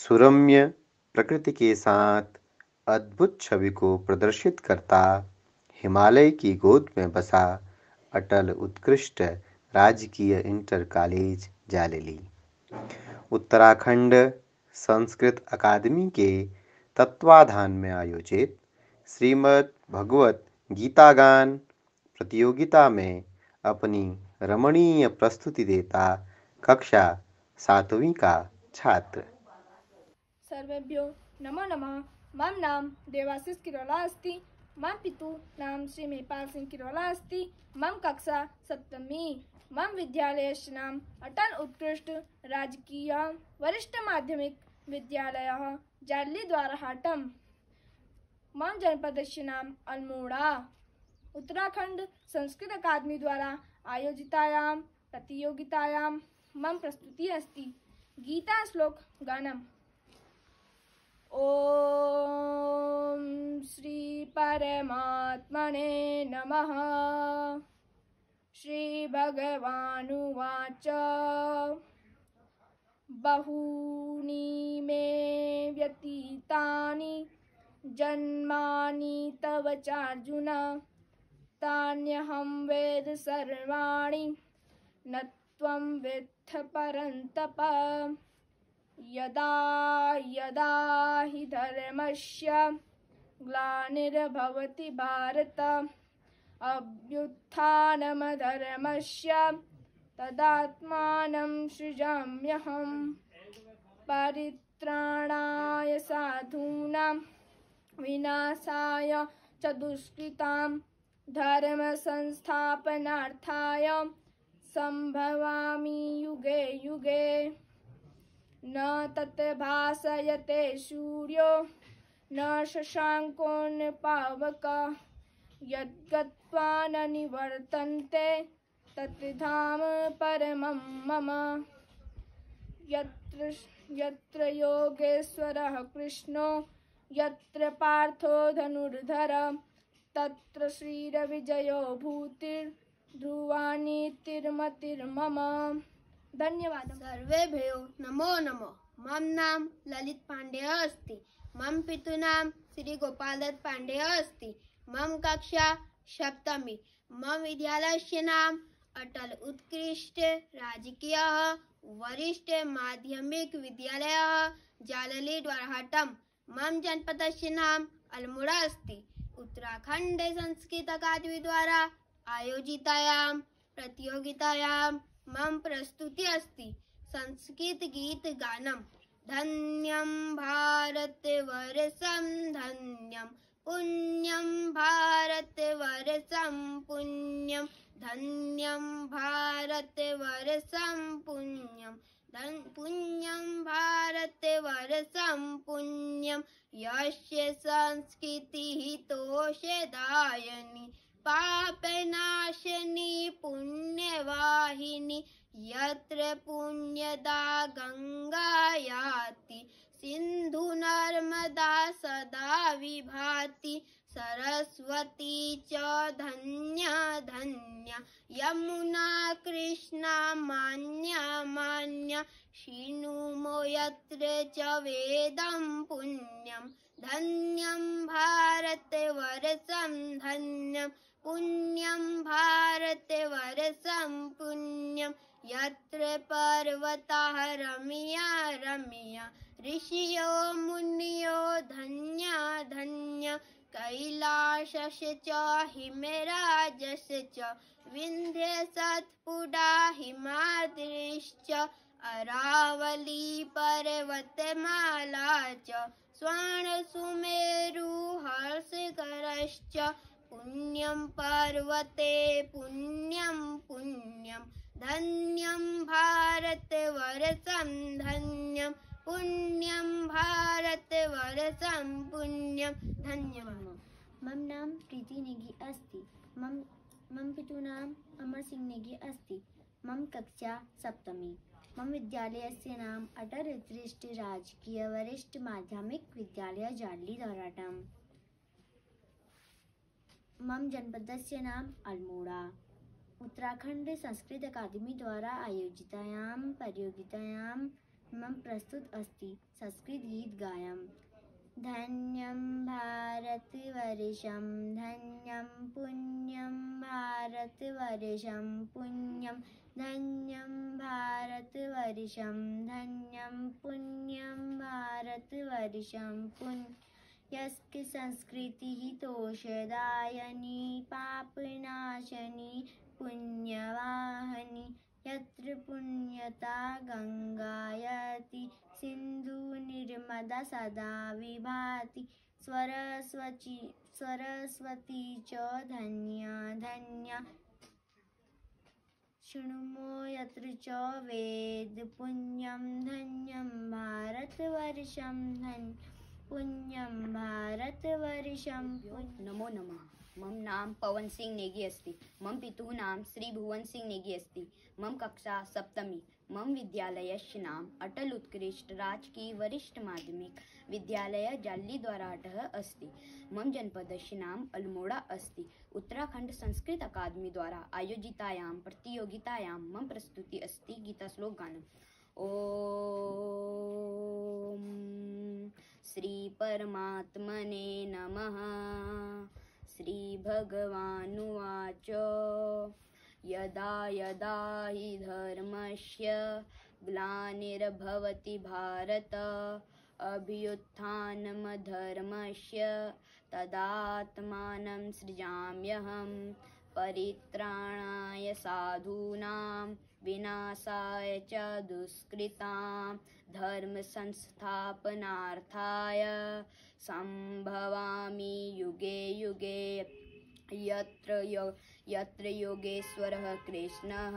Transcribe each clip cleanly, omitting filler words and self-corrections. सुरम्य प्रकृति के साथ अद्भुत छवि को प्रदर्शित करता हिमालय की गोद में बसा अटल उत्कृष्ट राजकीय इंटर कॉलेज जालली। उत्तराखंड संस्कृत अकादमी के तत्वाधान में आयोजित श्रीमद् भगवत गीता गान प्रतियोगिता में अपनी रमणीय प्रस्तुति देता कक्षा 7वीं का छात्र। सर्वेभ्यो नमो नमः। मम नाम देवाशीष किरोलास्ति। मम पितु नाम श्री मेपाल सिंह किरोलास्ति। मम कक्षा 7वीं। मम विद्यालयस्य नाम अटल उत्कृष्ट राजकीय वरिष्ठ माध्यमिक विद्यालय जालली द्वारहाटम। मम जनपदस्य नाम अल्मोड़ा। उत्तराखंड संस्कृत अकादमी द्वारा आयोजितायां प्रतियोगितायां मम प्रस्तुति अस्ति गीता श्लोक गानम। ओम श्री परमात्मने नमः। श्री भगवानुवाच बहूनि मे व्यतीतानि जन्मानि तव चार्जुन तान्यहं वेद सर्वाणि न त्वं वेत्थ परन्तप। यदा यदा हि धर्मस्य ग्लानिर्भवति भारत अभ्युत्थानमधर्मस्य तदात्मानं सृजाम्यहं। परित्राणाय साधूनां विनाशाय च दुष्कृतां धर्मसंस्थापनार्थाय संभवामि युगे युगे। न तत् भासयते सूर्यो न शशांको न पावकः। यद्गत्वा न निवर्तन्ते तत् धाम परमं मम। यत्र योगेश्वरः कृष्णो यत्र पार्थो धनुर्धरः तत्र श्रीरविजयो भूतिर् ध्रुवाणी तिर्मतिर्मम। धन्यवाद। सर्वेभ्यो नमो नमः। मम नाम ललित पांडे अस्ति। मम पितु नाम श्री गोपाल पांडे अस्ति। मम कक्षा 7वीं। मम विद्यालयस्य नाम अटल उत्कृष्ट राजकीय वरिष्ठ माध्यमिक विद्यालय जालली द्वारहाटम। मम जनपदस्य नाम अल्मोड़ा अस्ति। उत्तराखंड संस्कृत अकादमी द्वारा आयोजितायां प्रतियोगितायां मम प्रस्तुति अस्ति संस्कृत गीत गानम। धन्यम भारतवर्षं धन्यम पुण्यम भारतवर्षं पुण्यम। धन्यम भारतवर्षं पुण्यम पुण्यम भारतवर्षं पुण्यम। यस्य संस्कृतिः तोषदायिनी पापनाशनी पुण्यवाहिनी। यत्र पुण्यदा गंगा याति सिंधु नर्मदा सदा विभाति। सरस्वती च धन्या धन्या यमुना कृष्णा मान्या मान्या। शिनुमो यत्र च वेदं पुण्यं धन्यं भारतवर्षं धन्यं पुण्यं भारतवर्षं पुण्यं। यत्र पर्वताः रम्या रम्या ऋषियो मुनियो धन्या धन्या। कैलासस्य च हिमराजस्य च विन्ध्यसत्पुडा हिमाद्रिश्च। अरावली पर्वतमाला च स्वर्ण सुमेरु हर्षकरश्च। पुण्यं पर्वते पुण्यं पुण्यं धन्यं भारतवर्षं धन्यं पुण्यं भारतवर्षं पुण्यं। धन्यवाद। मम नाम प्रीति निगी अस्ति। मम पितु नाम अमर सिंह नेगी अस्ति। मम कक्षा 7वीं। मम विद्यालयस्य नाम अटल उत्कृष्ट राजकीय वरिष्ठ माध्यमिक विद्यालय जालली द्वारहाटम। मम जनपदस्य नाम अल्मोड़ा। उत्तराखंड संस्कृत अकादमी द्वारा आयोजितायां प्रतियोगितायां मम प्रस्तुत अस्ति संस्कृत गीत गायम। धन्यम भारतवर्षम पुण्यम भारतवर्षम पुण्यम धन्यम पुण्यम भारतवर्षम पुण्य। यस्क संस्कृति ही तोषदायनी पापनाशनी पुण्यवाहनी। यत्र पुण्यता गंगायति सिंधु निर्मदा सदा विभाति। सरस्वती च धन्या धन्या। शृणुमो यत्र च वेद पुण्यं धन्यं भारतवर्षं पुण्यं भारतवर्षं। नमो नमः। मम नाम पवन सिंह नेगी अस्ति। मम पितुः नाम श्री भुवन सिंह नेगी अस्ति। मम कक्षा सप्तमी। मम विद्यालयस्य नाम अटल उत्कृष्ट राजकीय वरिष्ठ माध्यमिक विद्यालय जालली द्वारहाटम अस्ति। मम जनपदस्य नाम अल्मोड़ा अस्ति। उत्तराखंड संस्कृत अकादमी द्वारा आयोजितायां प्रतियोगितायां मम प्रस्तुति अस्ति गीतश्लोक गानम्। ओम श्री परमात्मने नमः। श्री भगवानुवाच यदा यदा हि धर्मस्य ग्लानिर्भवति भारत अभ्युत्थानम् धर्मस्य तदात्मानं सृजाम्यहम् परित्राणाय साधूनां विनाशाय च दुष्कृतां धर्म संस्थापनार्थाय संभवामि युगे युगे। यत्र योगेश्वरः कृष्णः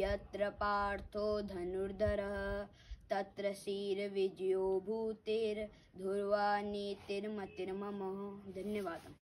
यत्र पार्थो धनुर्धरः तत्र श्रीर्विजयो भूतिर् ध्रुवा नीतिर्मतिर्ममः। धन्यवाद।